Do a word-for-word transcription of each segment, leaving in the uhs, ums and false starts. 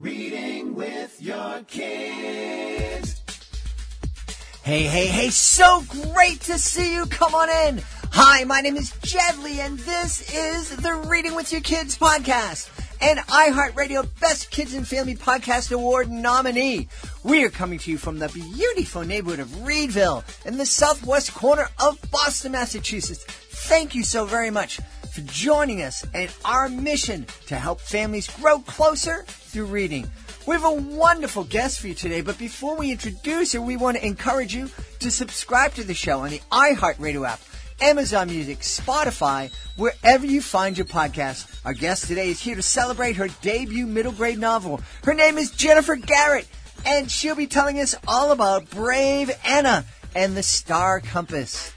Reading with your kids. Hey, hey, hey, so great to see you. Come on in. Hi, my name is Jed Lee, and this is the Reading with Your Kids podcast, an iHeartRadio Best Kids and Family Podcast Award nominee. We are coming to you from the beautiful neighborhood of Reedville in the southwest corner of Boston, Massachusetts. Thank you so very much for joining us and our mission to help families grow closer through reading. We have a wonderful guest for you today, but before we introduce her, we want to encourage you to subscribe to the show on the iHeartRadio app, Amazon Music, Spotify, wherever you find your podcast. Our guest today is here to celebrate her debut middle grade novel. Her name is Jennifer Garrett, and she'll be telling us all about Brave Anna and the Star Compass.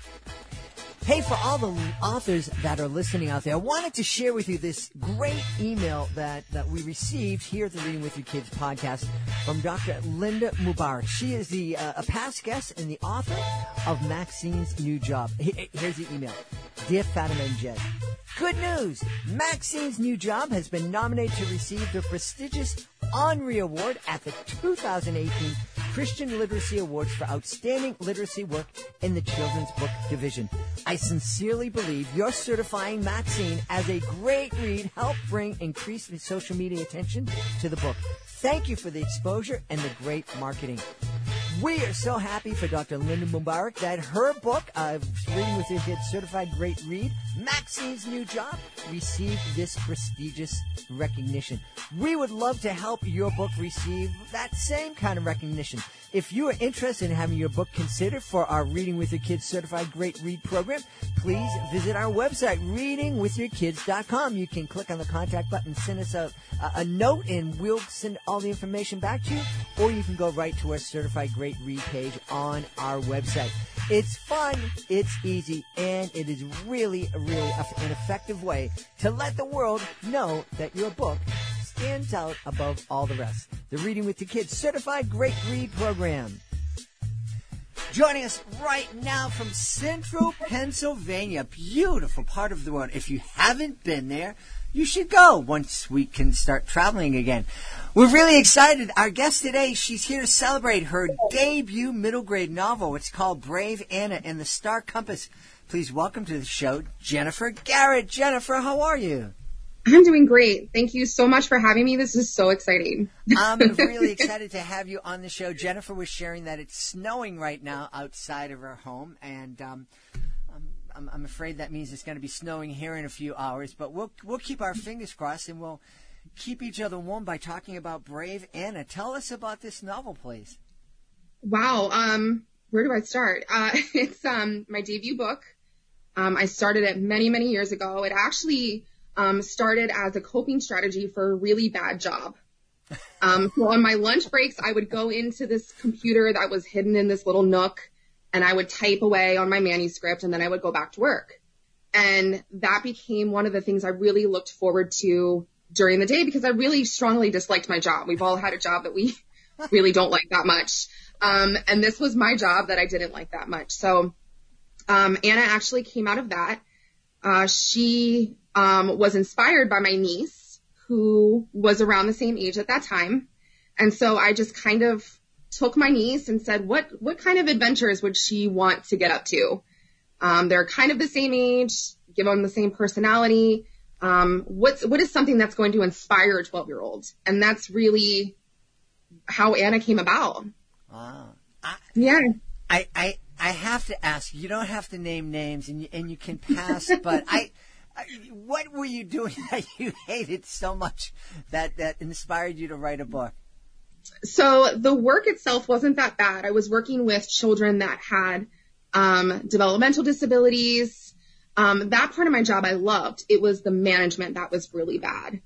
Hey, for all the authors that are listening out there, I wanted to share with you this great email that, that we received here at the Reading With Your Kids podcast from Doctor Linda Mubar. She is the uh, a past guest and the author of Maxine's New Job. Here's the email. Dear Fatima and Jed, good news! Maxine's New Job has been nominated to receive the prestigious Henri Award at the two thousand eighteen Christian Literacy Awards for outstanding literacy work in the children's book division. I sincerely believe your certifying Maxine as a great read helped bring increased social media attention to the book. Thank you for the exposure and the great marketing. We are so happy for Doctor Linda Mubarak that her book, uh, Reading With Your Kids Certified Great Read, Maxine's New Job, received this prestigious recognition. We would love to help your book receive that same kind of recognition. If you are interested in having your book considered for our Reading With Your Kids Certified Great Read program, please visit our website, reading with your kids dot com. You can click on the contact button, send us a, a note, and we'll send all the information back to you, or you can go right to our Certified Great Read page on our website. It's fun, it's easy, and it is really, really an effective way to let the world know that your book stands out above all the rest. The Reading with Your Kids Certified Great Read program. Joining us right now from Central Pennsylvania, beautiful part of the world. If you haven't been there, you should go once we can start traveling again. We're really excited. Our guest today, she's here to celebrate her debut middle grade novel. It's called Brave Anna and the Star Compass. Please welcome to the show, Jennifer Garrett. Jennifer, how are you? I'm doing great. Thank you so much for having me. This is so exciting. I'm really excited to have you on the show. Jennifer was sharing that it's snowing right now outside of her home, and um I'm afraid that means it's going to be snowing here in a few hours, but we'll we'll keep our fingers crossed, and we'll keep each other warm by talking about Brave Anna. Tell us about this novel, please. Wow. Um, where do I start? Uh, it's um, my debut book. Um, I started it many, many years ago. It actually um, started as a coping strategy for a really bad job. Um, so on my lunch breaks, I would go into this computer that was hidden in this little nook, and I would type away on my manuscript, and then I would go back to work. And that became one of the things I really looked forward to during the day, because I really strongly disliked my job. We've all had a job that we really don't like that much. Um, and this was my job that I didn't like that much. So um, Anna actually came out of that. Uh, she um, was inspired by my niece, who was around the same age at that time. And so I just kind of took my niece and said, what, what kind of adventures would she want to get up to? Um, they're kind of the same age, give them the same personality. Um, what's, what is something that's going to inspire a twelve year old? And that's really how Anna came about. Wow. I, yeah. I, I, I have to ask, you don't have to name names, and you, and you can pass, but I, I, what were you doing that you hated so much that, that inspired you to write a book? So the work itself wasn't that bad. I was working with children that had um, developmental disabilities. Um, that part of my job I loved. It was the management that was really bad.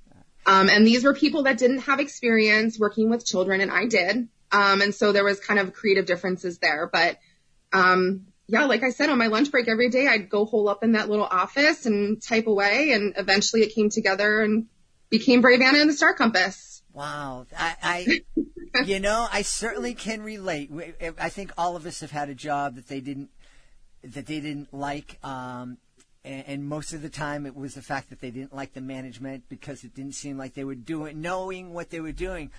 Um, and these were people that didn't have experience working with children, and I did. Um, and so there was kind of creative differences there. But, um, yeah, like I said, on my lunch break every day, I'd go hole up in that little office and type away. And eventually it came together and became Brave Anna and the Star Compass. Wow. I, I, you know, I certainly can relate. I think all of us have had a job that they didn't, that they didn't like. Um, and, and most of the time it was the fact that they didn't like the management because it didn't seem like they were doing, knowing what they were doing.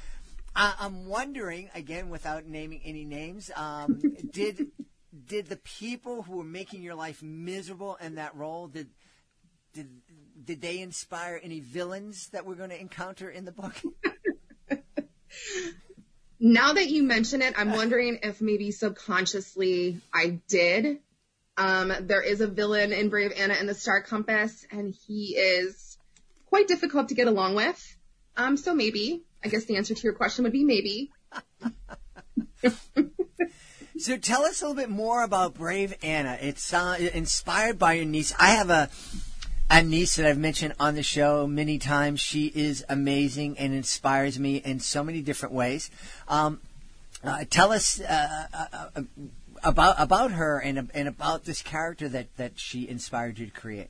I, I'm wondering, again, without naming any names, um, did did the people who were making your life miserable in that role, did did did they inspire any villains that we're going to encounter in the book? Now that you mention it, I'm wondering if maybe subconsciously I did. Um, there is a villain in Brave Anna and the Star Compass, and he is quite difficult to get along with. Um, so maybe, I guess the answer to your question would be maybe. So tell us a little bit more about Brave Anna. It's uh, inspired by your niece. I have a, a niece that I've mentioned on the show many times. She is amazing and inspires me in so many different ways. Um, uh, tell us uh, uh, uh, about about her and, and about this character that, that she inspired you to create.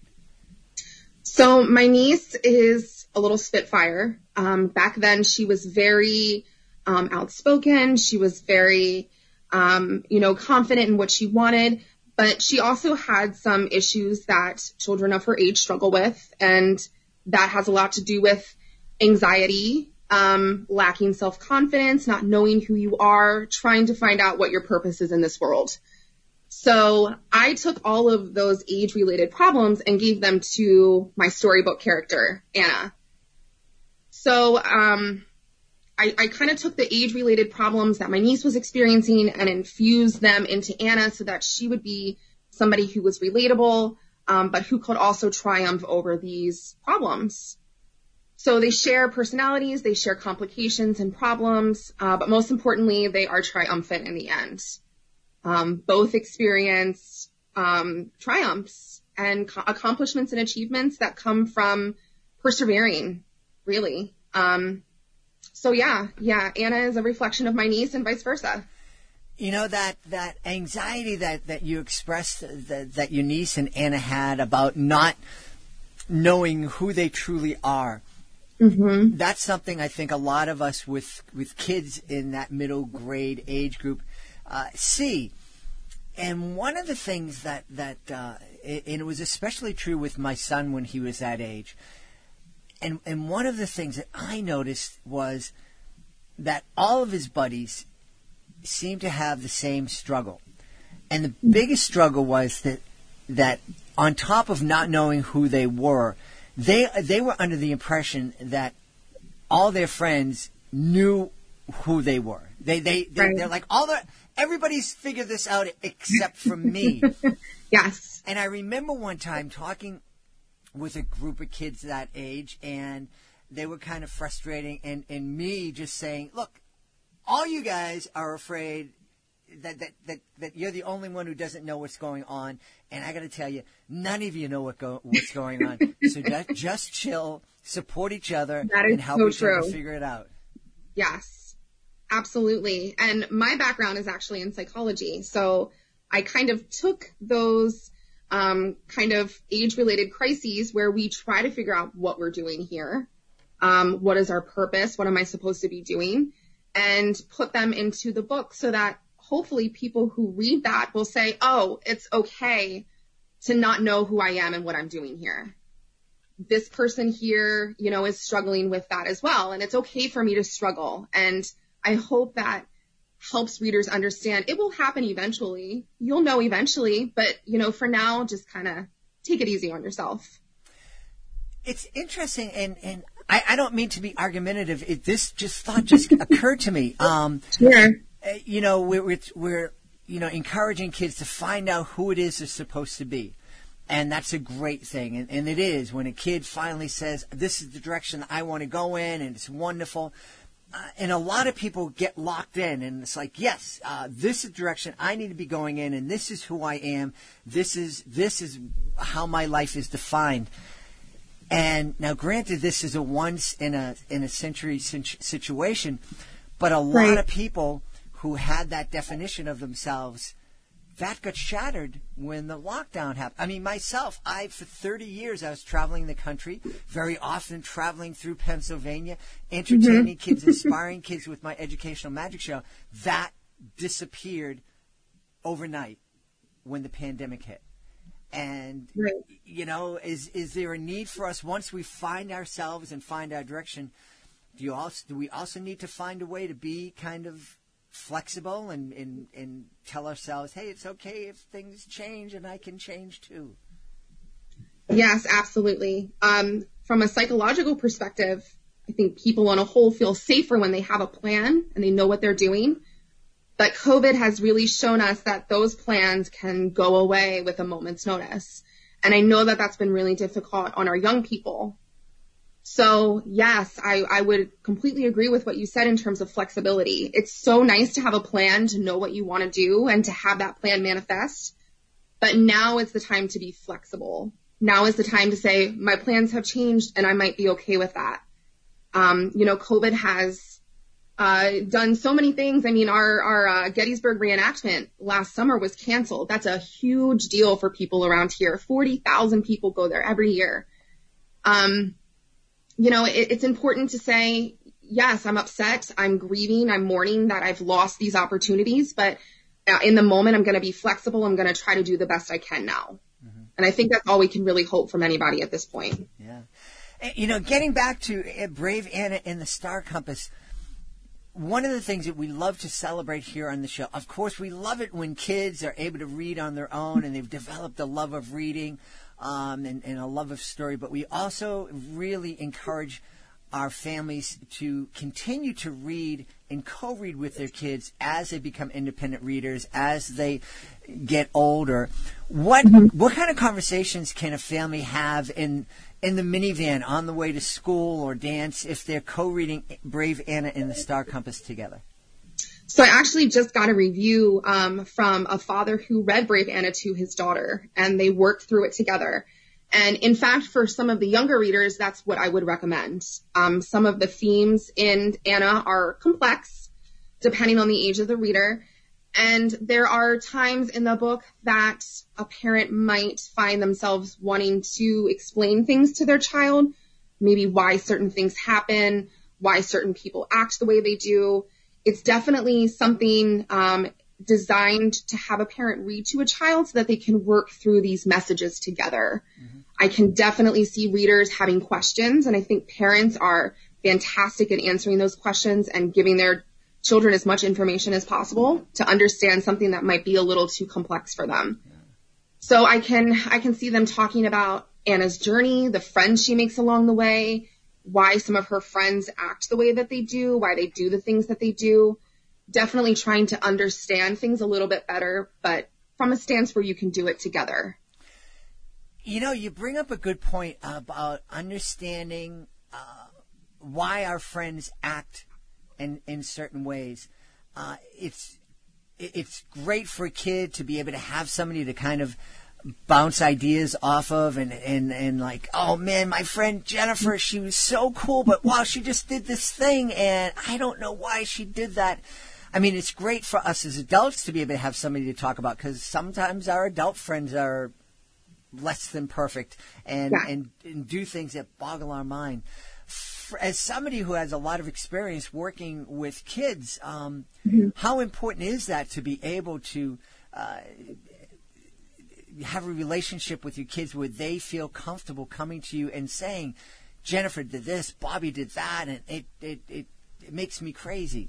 So my niece is a little spitfire. Um, back then she was very um, outspoken. She was very, um, you know, confident in what she wanted, but she also had some issues that children of her age struggle with. And that has a lot to do with anxiety, um, lacking self-confidence, not knowing who you are, trying to find out what your purpose is in this world. So I took all of those age-related problems and gave them to my storybook character, Anna. So um, I, I kind of took the age-related problems that my niece was experiencing and infused them into Anna so that she would be somebody who was relatable, um, but who could also triumph over these problems. So they share personalities, they share complications and problems, uh, but most importantly, they are triumphant in the end. Um, both experience um, triumphs and co- accomplishments and achievements that come from persevering, really. Um, so, yeah, yeah, Anna is a reflection of my niece and vice versa. You know, that, that anxiety that, that you expressed that, that your niece and Anna had about not knowing who they truly are, mm-hmm. that's something I think a lot of us with, with kids in that middle grade age group Uh, see, and one of the things that, that uh, it, and it was especially true with my son when he was that age, and and one of the things that I noticed was that all of his buddies seemed to have the same struggle. And the biggest struggle was that that on top of not knowing who they were, they they were under the impression that all their friends knew who they were. They, they, they, right. They're like, all the, everybody's figured this out except for me. Yes. And I remember one time talking with a group of kids that age, and they were kind of frustrating, and, and me just saying, look, all you guys are afraid that, that, that, that you're the only one who doesn't know what's going on. And I got to tell you, none of you know what go, what's going on. So just, just chill, support each other, and help so each true. other figure it out. Yes. Absolutely. And my background is actually in psychology. So I kind of took those um, kind of age-related crises where we try to figure out what we're doing here. Um, what is our purpose? What am I supposed to be doing? And put them into the book so that hopefully people who read that will say, oh, it's okay to not know who I am and what I'm doing here. This person here, you know, is struggling with that as well. And it's okay for me to struggle. And I hope that helps readers understand it will happen eventually. You'll know eventually, but, you know, for now, just kind of take it easy on yourself. It's interesting, and, and I, I don't mean to be argumentative. It, this just thought just occurred to me. Um, sure. You know, we're, we're, you know, encouraging kids to find out who it is they're supposed to be. And that's a great thing, and, and it is. When a kid finally says, this is the direction that I want to go in, and it's wonderful. Uh, and a lot of people get locked in, and it's like, yes, uh, this is the direction I need to be going in, and this is who I am. This is this is how my life is defined. And now, granted, this is a once in a in a century situation, but a lot right. of people who had that definition of themselves, that got shattered when the lockdown happened. I mean, myself, I for thirty years I was traveling the country, very often traveling through Pennsylvania, entertaining mm-hmm. kids, inspiring kids with my educational magic show. That disappeared overnight when the pandemic hit. And, right. you know, is is there a need for us, once we find ourselves and find our direction, do you also do we also need to find a way to be kind of flexible and, and, and tell ourselves, hey, it's okay if things change and I can change too? Yes, absolutely. Um, from a psychological perspective, I think people on a whole feel safer when they have a plan and they know what they're doing. But COVID has really shown us that those plans can go away with a moment's notice. And I know that that's been really difficult on our young people. So yes, I, I would completely agree with what you said in terms of flexibility. It's so nice to have a plan, to know what you want to do and to have that plan manifest. But now is the time to be flexible. Now is the time to say, my plans have changed and I might be okay with that. Um, you know, COVID has uh done so many things. I mean, our, our uh, Gettysburg reenactment last summer was canceled. That's a huge deal for people around here. forty thousand people go there every year. Um, you know, it, it's important to say, yes, I'm upset. I'm grieving. I'm mourning that I've lost these opportunities. But in the moment, I'm going to be flexible. I'm going to try to do the best I can now. Mm-hmm. And I think that's all we can really hope from anybody at this point. Yeah. You know, getting back to Brave Anna and the Star Compass, one of the things that we love to celebrate here on the show, of course, we love it when kids are able to read on their own and they've developed a love of reading um, and, and a love of story. But we also really encourage our families to continue to read and co-read with their kids as they become independent readers, as they get older. What mm-hmm. what kind of conversations can a family have in in the minivan on the way to school or dance if they're co-reading Brave Anna and the Star Compass together? So I actually just got a review um, from a father who read Brave Anna to his daughter, and they worked through it together. And in fact, for some of the younger readers, that's what I would recommend. Um, some of the themes in Anna are complex, depending on the age of the reader. And there are times in the book that a parent might find themselves wanting to explain things to their child, maybe why certain things happen, why certain people act the way they do. It's definitely something um, designed to have a parent read to a child so that they can work through these messages together. Mm-hmm. I can definitely see readers having questions, and I think parents are fantastic in answering those questions and giving their children as much information as possible to understand something that might be a little too complex for them. Yeah. So I can, I can see them talking about Anna's journey, the friends she makes along the way, why some of her friends act the way that they do, why they do the things that they do. Definitely trying to understand things a little bit better, but from a stance where you can do it together. You know, you bring up a good point about understanding uh, why our friends act in, in certain ways. Uh, it's it's great for a kid to be able to have somebody to kind of bounce ideas off of and, and, and like, oh, man, my friend Jennifer, she was so cool, but wow, she just did this thing, and I don't know why she did that. I mean, it's great for us as adults to be able to have somebody to talk about, because sometimes our adult friends are less than perfect and, yeah. and, and do things that boggle our mind. As somebody who has a lot of experience working with kids, um, mm-hmm. how important is that to be able to uh, have a relationship with your kids where they feel comfortable coming to you and saying, Jennifer did this, Bobby did that, and it it, it, it makes me crazy?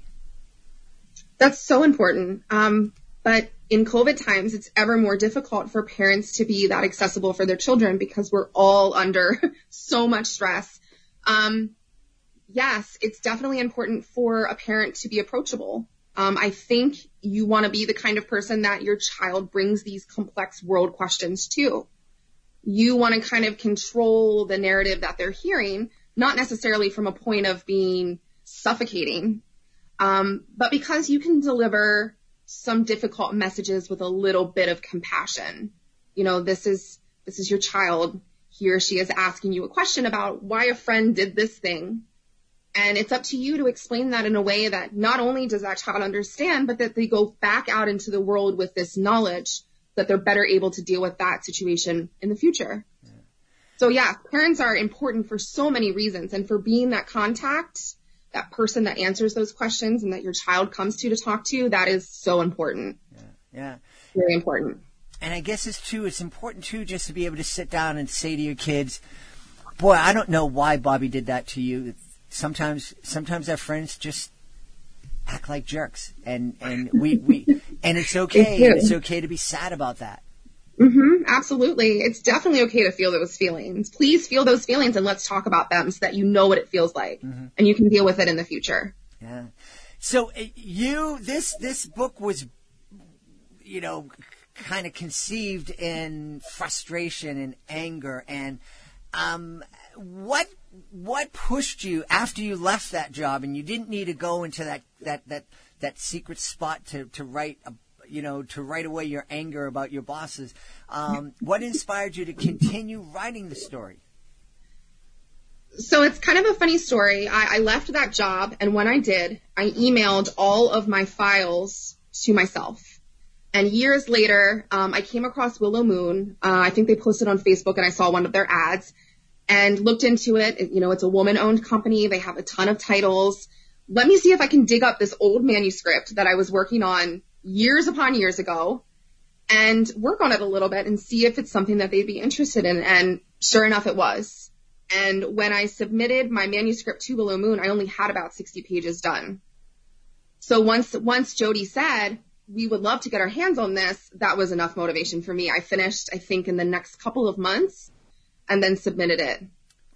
That's so important. Um, but in COVID times, it's ever more difficult for parents to be that accessible for their children because we're all under so much stress. Um, yes, it's definitely important for a parent to be approachable. Um, I think you want to be the kind of person that your child brings these complex world questions to. You want to kind of control the narrative that they're hearing, not necessarily from a point of being suffocating, um, but because you can deliver some difficult messages with a little bit of compassion. You know, this is, this is your child. He or she is asking you a question about why a friend did this thing. And it's up to you to explain that in a way that not only does that child understand, but that they go back out into the world with this knowledge that they're better able to deal with that situation in the future. Yeah. So yeah, parents are important for so many reasons and for being that contact, that person that answers those questions and that your child comes to to talk to, that is so important. Yeah. Yeah. Very important. And I guess it's too, it's important too just to be able to sit down and say to your kids, boy, I don't know why Bobby did that to you. Sometimes, sometimes our friends just act like jerks, and, and we, we, and it's okay. It's, it's okay to be sad about that. Mm-hmm, absolutely. It's definitely okay to feel those feelings. Please feel those feelings and let's talk about them so that you know what it feels like mm-hmm. and you can deal with it in the future. Yeah. So you, this, this book was, you know, kind of conceived in frustration and anger. And, um, what, what pushed you after you left that job and you didn't need to go into that, that, that, that secret spot to, to write a you know, to write away your anger about your bosses. Um, what inspired you to continue writing the story? So it's kind of a funny story. I, I left that job, and when I did, I emailed all of my files to myself. And years later, um, I came across Willow Moon. Uh, I think they posted on Facebook, and I saw one of their ads and looked into it. You know, it's a woman-owned company. They have a ton of titles. Let me see if I can dig up this old manuscript that I was working on years upon years ago and work on it a little bit and see if it's something that they'd be interested in. And sure enough, it was. And when I submitted my manuscript to Willow Moon, I only had about sixty pages done. So once, once Jody said, we would love to get our hands on this, that was enough motivation for me. I finished, I think, in the next couple of months and then submitted it.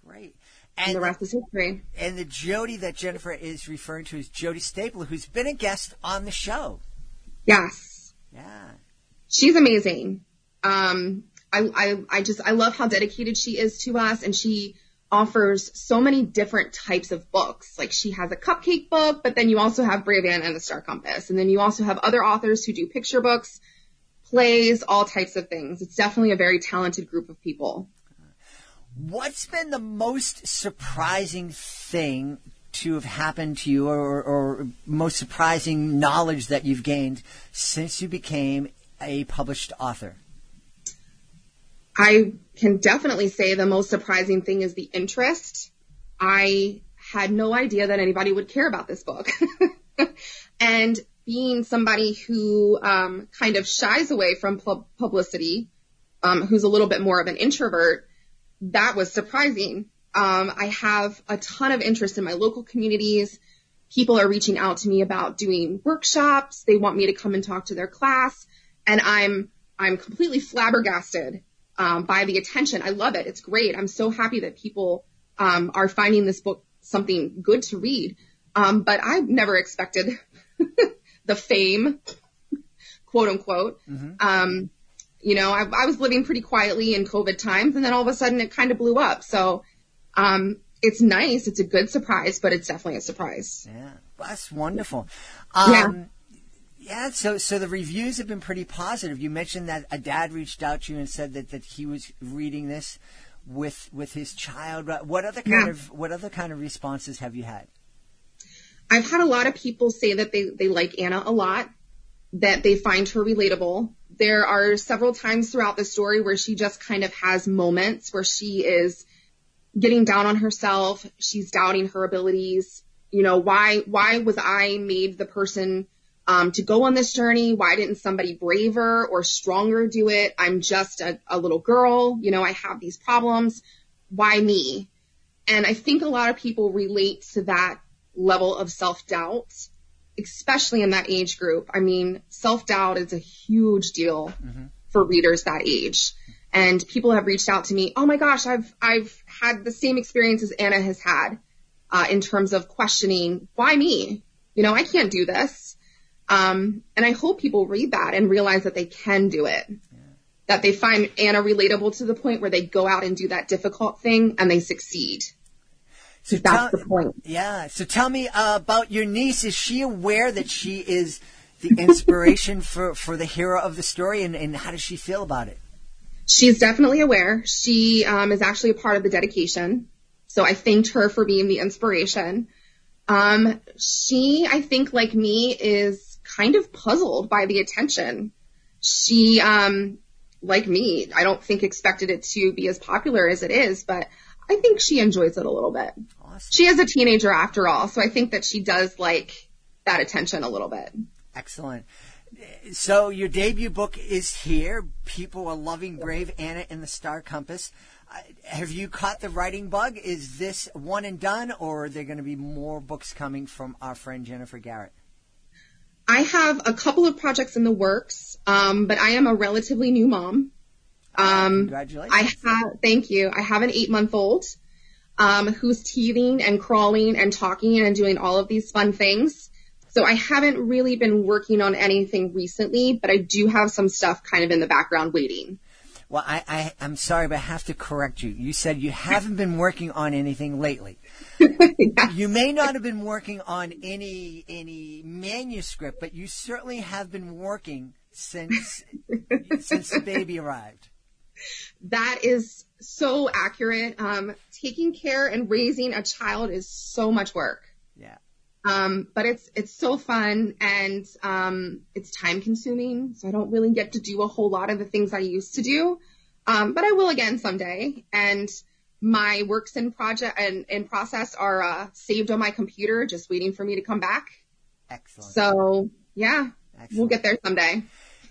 Great. And, and the rest is history. And the Jody that Jennifer is referring to is Jody Staple, who's been a guest on the show. Yes. Yeah. She's amazing. Um, I, I, I just, I love how dedicated she is to us. And she offers so many different types of books. Like she has a cupcake book, but then you also have Brave Anna and the Star Compass. And then you also have other authors who do picture books, plays, all types of things. It's definitely a very talented group of people. What's been the most surprising thing to have happened to you, or, or most surprising knowledge that you've gained since you became a published author? I can definitely say the most surprising thing is the interest. I had no idea that anybody would care about this book. And being somebody who um, kind of shies away from pub- publicity, um, who's a little bit more of an introvert, that was surprising. Um, I have a ton of interest in my local communities. People are reaching out to me about doing workshops. They want me to come and talk to their class. And I'm, I'm completely flabbergasted, um, by the attention. I love it. It's great. I'm so happy that people, um, are finding this book something good to read. Um, but I never expected the fame, quote unquote. Mm-hmm. Um, you know, I, I was living pretty quietly in COVID times, and then all of a sudden it kind of blew up. So, Um, it's nice. It's a good surprise, but it's definitely a surprise. Yeah. Well, that's wonderful. Um, yeah. yeah. So, so the reviews have been pretty positive. You mentioned that a dad reached out to you and said that, that he was reading this with, with his child. What other kind yeah. of, what other kind of responses have you had? I've had a lot of people say that they, they like Anna a lot, that they find her relatable. There are several times throughout the story where she just kind of has moments where she is getting down on herself. She's doubting her abilities. You know, why, why was I made the person, um, to go on this journey? Why didn't somebody braver or stronger do it? I'm just a, a little girl. You know, I have these problems. Why me? And I think a lot of people relate to that level of self-doubt, especially in that age group. I mean, self-doubt is a huge deal mm-hmm. for readers that age. And people have reached out to me, oh my gosh, I've I've had the same experience as Anna has had uh, in terms of questioning, why me? You know, I can't do this. Um, and I hope people read that and realize that they can do it, yeah. that they find Anna relatable to the point where they go out and do that difficult thing and they succeed. So that's tell, the point. Yeah. So tell me uh, about your niece. Is she aware that she is the inspiration for, for the hero of the story, and, and how does she feel about it? She's definitely aware. She um, is actually a part of the dedication. So I thanked her for being the inspiration. Um, she, I think, like me, is kind of puzzled by the attention. She, um, like me, I don't think expected it to be as popular as it is, but I think she enjoys it a little bit. Awesome. She is a teenager after all, so I think that she does like that attention a little bit. Excellent. so your debut book is here. People are loving Brave Anna and the Star Compass. Uh, have you caught the writing bug? Is this one and done, or are there going to be more books coming from our friend Jennifer Garrett? I have a couple of projects in the works, um, but I am a relatively new mom. Um, Congratulations. I have, thank you. I have an eight-month-old um, who's teething and crawling and talking and doing all of these fun things. So I haven't really been working on anything recently, but I do have some stuff kind of in the background waiting. Well, I, I, I'm sorry, but I have to correct you. You said you haven't been working on anything lately. Yeah. You may not have been working on any any manuscript, but you certainly have been working since since the baby arrived. That is so accurate. Um, taking care and raising a child is so much work. Yeah. Um, but it's it's so fun, and um, it's time consuming. So I don't really get to do a whole lot of the things I used to do, um, but I will again someday. And my works in project and in process are uh, saved on my computer, just waiting for me to come back. Excellent. So yeah, excellent. We'll get there someday.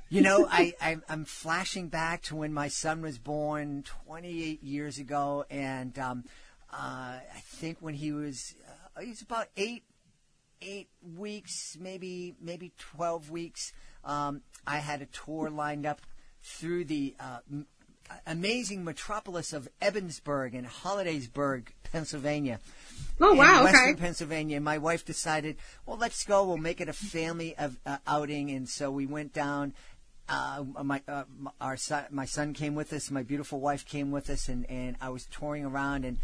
You know, I, I, I'm flashing back to when my son was born twenty-eight years ago, and um, uh, I think when he was uh, he was about eight. Eight weeks, maybe maybe twelve weeks. Um, I had a tour lined up through the uh, m- amazing metropolis of Ebensburg and Hollidaysburg, Pennsylvania. Oh wow! Western okay. Pennsylvania. My wife decided, well, let's go. We'll make it a family of, uh, outing, and so we went down. Uh, my uh, our son, my son came with us. My beautiful wife came with us, and, and I was touring around and.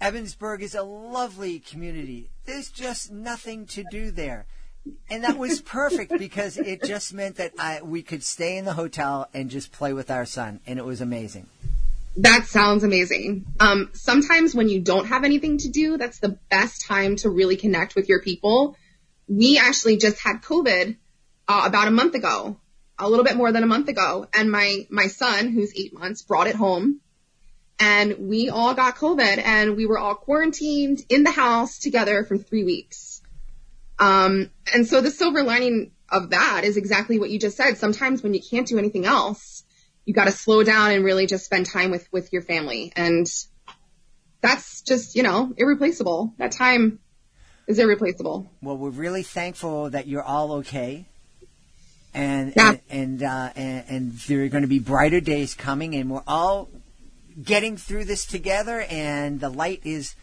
Evansburg is a lovely community. There's just nothing to do there. And that was perfect because it just meant that I we could stay in the hotel and just play with our son, and it was amazing. That sounds amazing. Um, sometimes when you don't have anything to do, that's the best time to really connect with your people. We actually just had COVID uh, about a month ago, a little bit more than a month ago, and my, my son, who's eight months, brought it home. And we all got COVID, and we were all quarantined in the house together for three weeks. Um, and so the silver lining of that is exactly what you just said. Sometimes when you can't do anything else, you got to slow down and really just spend time with, with your family. And that's just, you know, irreplaceable. That time is irreplaceable. Well, we're really thankful that you're all okay. And, yeah. and, and, uh, and, and there are going to be brighter days coming, and we're all getting through this together, and the light is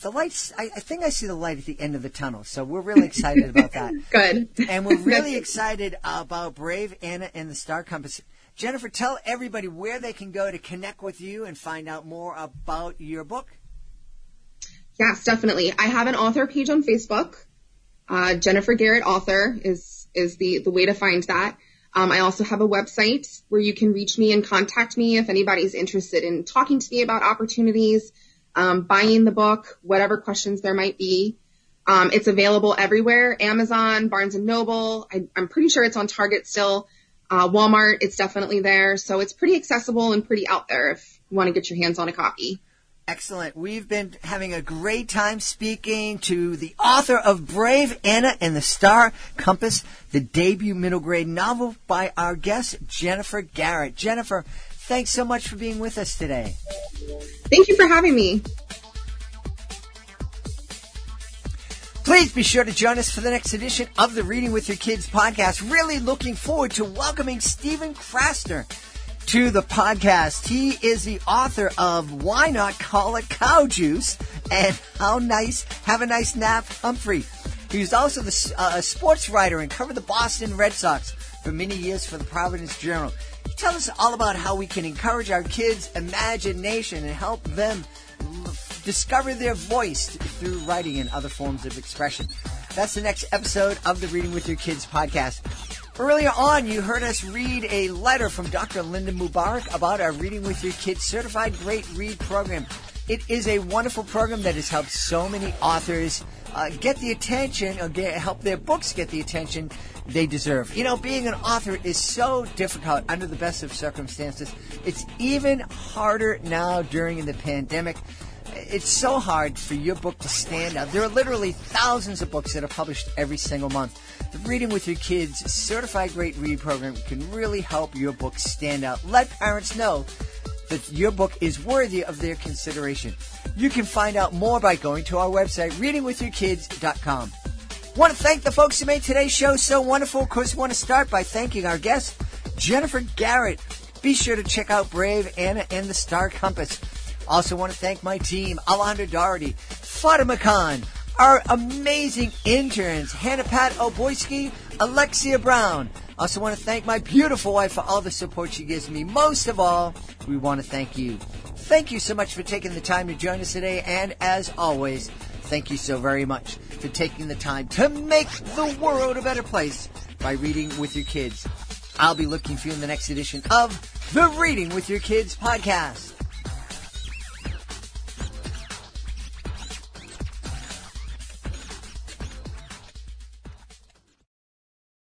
the lights. I, I think I see the light at the end of the tunnel, so we're really excited about that. Good. And we're really excited about Brave Anna and the Star Compass. Jennifer, tell everybody where they can go to connect with you and find out more about your book. Yes, definitely. I have an author page on Facebook. Uh, Jennifer Garrett Author is, is the, the way to find that. Um, I also have a website where you can reach me and contact me if anybody's interested in talking to me about opportunities, um, buying the book, whatever questions there might be. Um, it's available everywhere, Amazon, Barnes and Noble. I, I'm pretty sure it's on Target still. Uh, Walmart, it's definitely there. So it's pretty accessible and pretty out there if you want to get your hands on a copy. Excellent. We've been having a great time speaking to the author of Brave Anna and the Star Compass, the debut middle grade novel by our guest, Jennifer Garrett. Jennifer, thanks so much for being with us today. Thank you for having me. Please be sure to join us for the next edition of the Reading With Your Kids podcast. Really looking forward to welcoming Stephen Krasner to the podcast. He is the author of Why Not Call It Cow Juice and How Nice Have a Nice Nap Humphrey. He was also the, uh, a sports writer and covered the Boston Red Sox for many years for the Providence Journal. He tells us all about how we can encourage our kids' imagination and help them l- discover their voice through writing and other forms of expression. That's the next episode of the Reading With Your Kids podcast. Earlier on, you heard us read a letter from Doctor Linda Mubar about our Reading With Your Kids Certified Great Read program. It is a wonderful program that has helped so many authors uh, get the attention or get, help their books get the attention they deserve. You know, being an author is so difficult under the best of circumstances. It's even harder now during the pandemic. it's so hard for your book to stand out. There are literally thousands of books that are published every single month. The Reading With Your Kids Certified Great Read program can really help your book stand out. Let parents know that your book is worthy of their consideration. You can find out more by going to our website, reading with your kids dot com. Want to thank the folks who made today's show so wonderful. Of course, want to start by thanking our guest, Jennifer Garrett. Be sure to check out Brave Anna and the Star Compass. Also want to thank my team, Alejandra Doherty, Fatima Khan, our amazing interns, Hannah Pat Oboyski, Alexia Brown. Also want to thank my beautiful wife for all the support she gives me. Most of all, we want to thank you. Thank you so much for taking the time to join us today. And as always, thank you so very much for taking the time to make the world a better place by reading with your kids. I'll be looking for you in the next edition of the Reading with Your Kids podcast.